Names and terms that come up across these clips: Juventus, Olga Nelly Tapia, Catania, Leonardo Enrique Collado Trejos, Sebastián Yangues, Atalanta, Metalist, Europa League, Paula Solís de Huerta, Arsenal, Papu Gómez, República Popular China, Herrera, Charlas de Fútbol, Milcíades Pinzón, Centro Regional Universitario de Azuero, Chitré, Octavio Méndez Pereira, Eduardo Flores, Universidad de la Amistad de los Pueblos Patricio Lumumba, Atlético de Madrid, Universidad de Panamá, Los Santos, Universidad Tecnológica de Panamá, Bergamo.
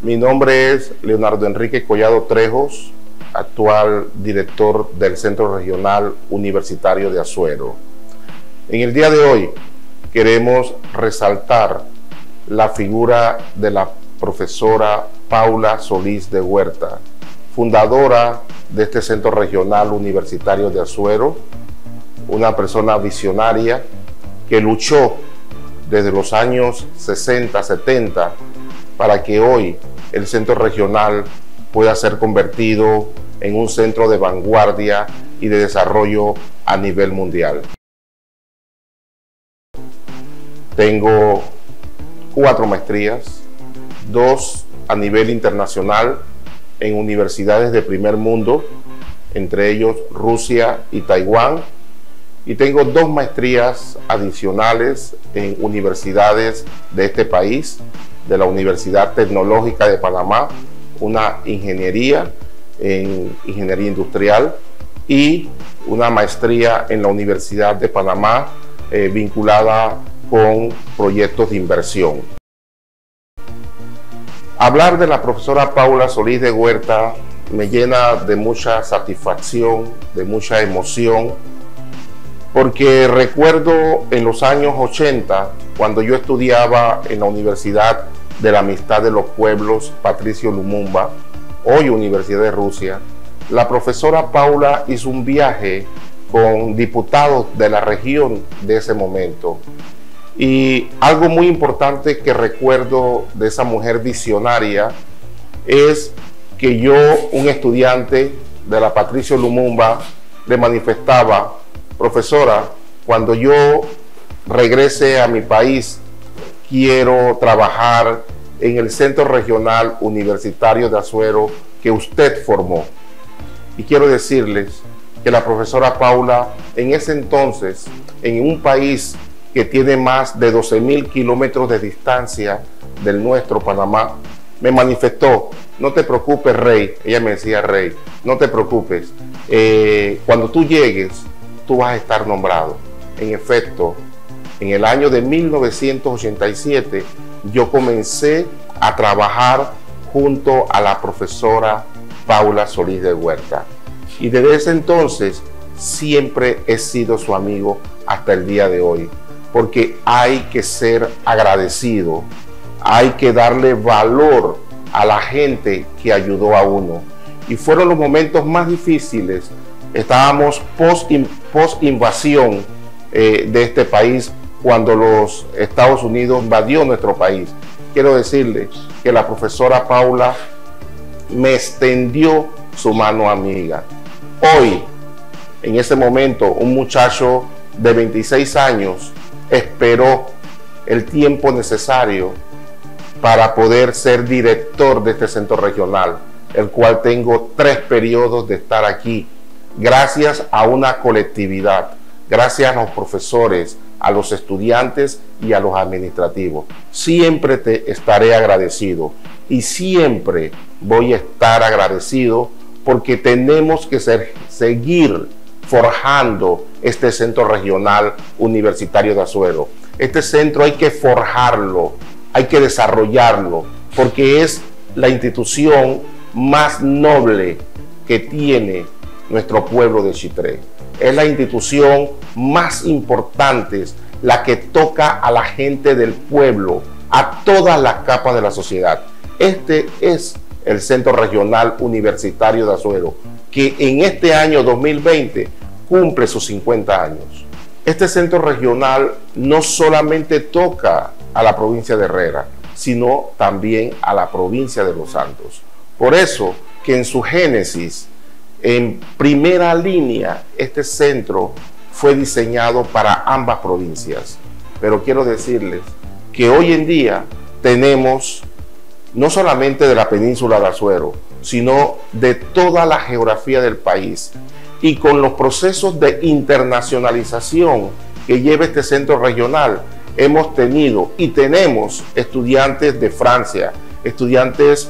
Mi nombre es Leonardo Enrique Collado Trejos, actual director del Centro Regional Universitario de Azuero. En el día de hoy queremos resaltar la figura de la profesora Paula Solís de Huerta, fundadora de este Centro Regional Universitario de Azuero, una persona visionaria que luchó desde los años 60, 70, para que hoy el Centro Regional pueda ser convertido en un centro de vanguardia y de desarrollo a nivel mundial. Tengo 4 maestrías, 2 a nivel internacional en universidades de primer mundo, entre ellos Rusia y Taiwán, y tengo 2 maestrías adicionales en universidades de este país, de la Universidad Tecnológica de Panamá, una ingeniería en ingeniería industrial y una maestría en la Universidad de Panamá vinculada con proyectos de inversión. Hablar de la profesora Paula Solís de Huerta me llena de mucha satisfacción, de mucha emoción, porque recuerdo en los años 80, cuando yo estudiaba en la Universidad de la Amistad de los Pueblos Patricio Lumumba, hoy Universidad de Rusia, la profesora Paula hizo un viaje con diputados de la región de ese momento. Y algo muy importante que recuerdo de esa mujer visionaria es que yo, un estudiante de la Patricio Lumumba, le manifestaba: profesora, cuando yo regrese a mi país, quiero trabajar en el Centro Regional Universitario de Azuero que usted formó. Y quiero decirles que la profesora Paula, en ese entonces, en un país que tiene más de 12.000 kilómetros de distancia del nuestro, Panamá, me manifestó: no te preocupes, Rey. Ella me decía: Rey, no te preocupes, cuando tú llegues, tú vas a estar nombrado. En efecto, en el año de 1987, yo comencé a trabajar junto a la profesora Paula Solís de Huerta. Y desde ese entonces, siempre he sido su amigo hasta el día de hoy, porque hay que ser agradecido, hay que darle valor a la gente que ayudó a uno. Y fueron los momentos más difíciles. Estábamos post-invasión de este país cuando los Estados Unidos invadió nuestro país. Quiero decirle que la profesora Paula me extendió su mano amiga. Hoy, en ese momento, un muchacho de 26 años esperó el tiempo necesario para poder ser director de este centro regional, el cual tengo 3 periodos de estar aquí. Gracias a una colectividad, gracias a los profesores, a los estudiantes y a los administrativos. Siempre te estaré agradecido y siempre voy a estar agradecido, porque tenemos que seguir forjando este Centro Regional Universitario de Azuero. Este centro hay que forjarlo, hay que desarrollarlo, porque es la institución más noble que tiene nuestro pueblo de Chitré. Es la institución más importante, la que toca a la gente del pueblo, a todas las capas de la sociedad. Este es el Centro Regional Universitario de Azuero, que en este año 2020 cumple sus 50 años. Este centro regional no solamente toca a la provincia de Herrera, sino también a la provincia de Los Santos. Por eso que en su génesis, en primera línea, este centro fue diseñado para ambas provincias. Pero quiero decirles que hoy en día tenemos, no solamente de la península de Azuero, sino de toda la geografía del país. Y con los procesos de internacionalización que lleva este centro regional, hemos tenido y tenemos estudiantes de Francia, estudiantes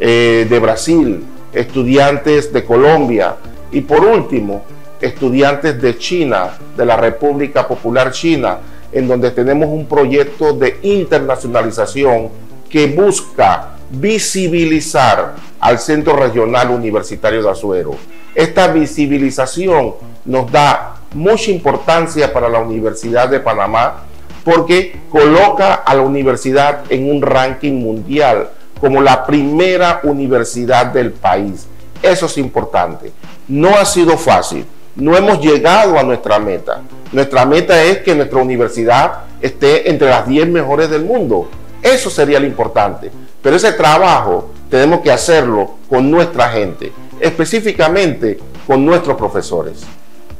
de Brasil, estudiantes de Colombia y, por último, estudiantes de China, de la República Popular China, en donde tenemos un proyecto de internacionalización que busca visibilizar al Centro Regional Universitario de Azuero. Esta visibilización nos da mucha importancia para la Universidad de Panamá porque coloca a la universidad en un ranking mundial como la primera universidad del país. Eso es importante. No ha sido fácil, no hemos llegado a nuestra meta. Nuestra meta es que nuestra universidad esté entre las 10 mejores del mundo. Eso sería lo importante. Pero ese trabajo tenemos que hacerlo con nuestra gente, específicamente con nuestros profesores.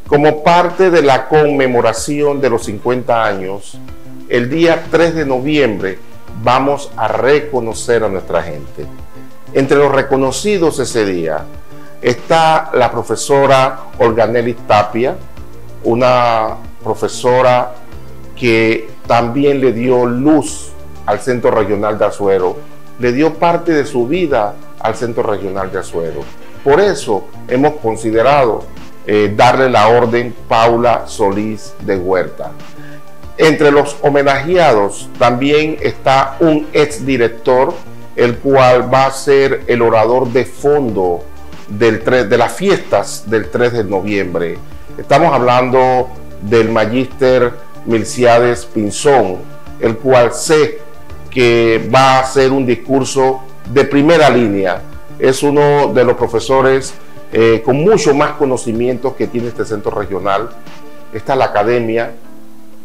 Como parte de la conmemoración de los 50 años, el día 3 de noviembre vamos a reconocer a nuestra gente. Entre los reconocidos ese día está la profesora Olga Nelly Tapia, una profesora que también le dio luz al Centro Regional de Azuero, le dio parte de su vida al Centro Regional de Azuero. Por eso hemos considerado darle la orden Paula Solís de Huerta. Entre los homenajeados también está un exdirector, el cual va a ser el orador de fondo de las fiestas del 3 de noviembre. Estamos hablando del magíster Milcíades Pinzón, el cual sé que va a hacer un discurso de primera línea. Es uno de los profesores con mucho más conocimiento que tiene este centro regional. Esta es la academia.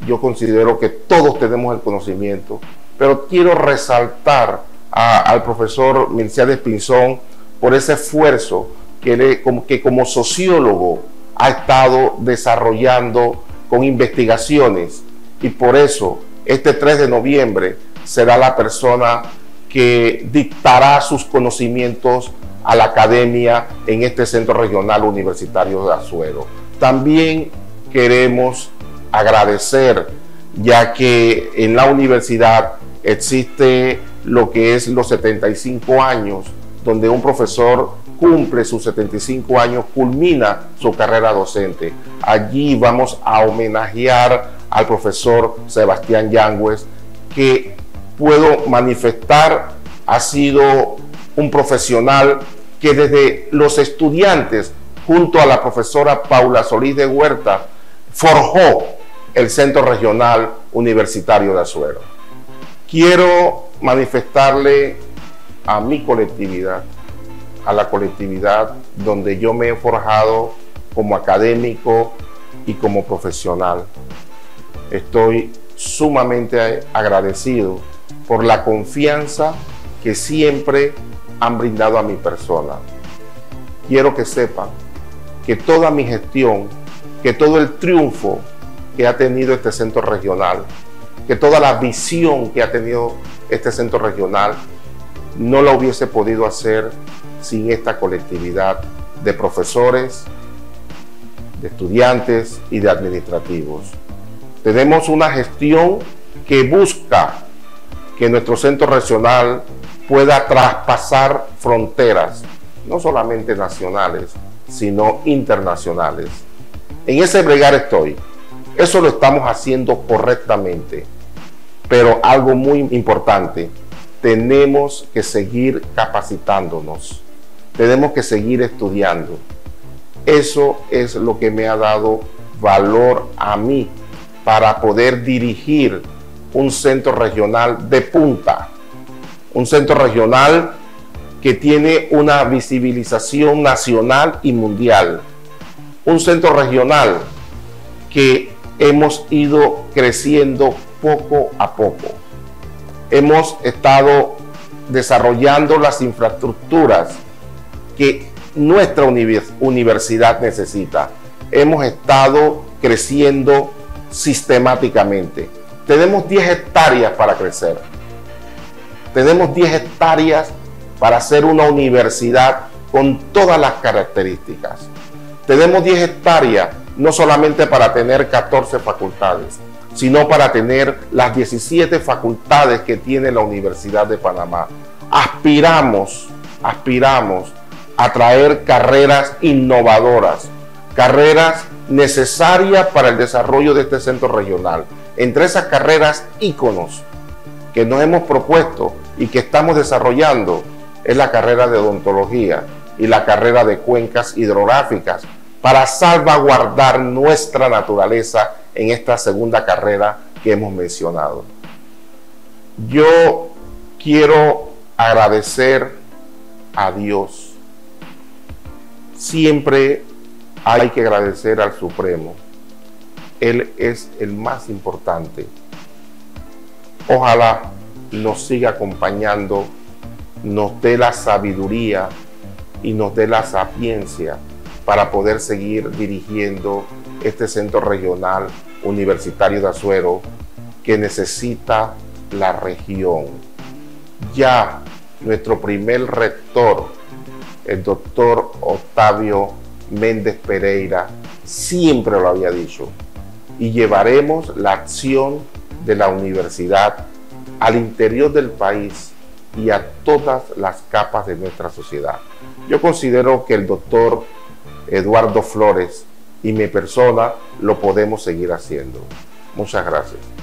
Yo considero que todos tenemos el conocimiento, pero quiero resaltar al profesor Milcíades Pinzón por ese esfuerzo que como sociólogo ha estado desarrollando con investigaciones, y por eso este 3 de noviembre será la persona que dictará sus conocimientos a la academia en este Centro Regional Universitario de Azuero. También queremos agradecer, ya que en la universidad existe lo que es los 75 años, donde un profesor cumple sus 75 años, culmina su carrera docente. Allí vamos a homenajear al profesor Sebastián Yangues, que puedo manifestar ha sido un profesional que desde los estudiantes, junto a la profesora Paula Solís de Huerta, forjó el Centro Regional Universitario de Azuero. Quiero manifestarle a mi colectividad, a la colectividad donde yo me he forjado como académico y como profesional. Estoy sumamente agradecido por la confianza que siempre han brindado a mi persona. Quiero que sepan que toda mi gestión, que todo el triunfo que ha tenido este centro regional, que toda la visión que ha tenido este centro regional, no la hubiese podido hacer sin esta colectividad de profesores, de estudiantes y de administrativos. Tenemos una gestión que busca que nuestro centro regional pueda traspasar fronteras, no solamente nacionales, sino internacionales. En ese bregar estoy. Eso lo estamos haciendo correctamente. Pero algo muy importante, tenemos que seguir capacitándonos, tenemos que seguir estudiando. Eso es lo que me ha dado valor a mí para poder dirigir un centro regional de punta, un centro regional que tiene una visibilización nacional y mundial, un centro regional que hemos ido creciendo poco a poco. Hemos estado desarrollando las infraestructuras que nuestra universidad necesita. Hemos estado creciendo sistemáticamente. Tenemos 10 hectáreas para crecer. Tenemos 10 hectáreas para ser una universidad con todas las características. Tenemos 10 hectáreas no solamente para tener 14 facultades, sino para tener las 17 facultades que tiene la Universidad de Panamá. Aspiramos a traer carreras innovadoras, carreras necesarias para el desarrollo de este centro regional. Entre esas carreras íconos que nos hemos propuesto y que estamos desarrollando es la carrera de odontología y la carrera de cuencas hidrográficas para salvaguardar nuestra naturaleza en esta segunda carrera que hemos mencionado. Yo quiero agradecer a Dios. Siempre hay que agradecer al Supremo. Él es el más importante. Ojalá nos siga acompañando, nos dé la sabiduría y nos dé la sapiencia para poder seguir dirigiendo este Centro Regional Universitario de Azuero que necesita la región. Ya nuestro primer rector, el doctor Octavio Méndez Pereira, siempre lo había dicho, y llevaremos la acción de la universidad al interior del país y a todas las capas de nuestra sociedad. Yo considero que el doctor Eduardo Flores y mi persona lo podemos seguir haciendo. Muchas gracias.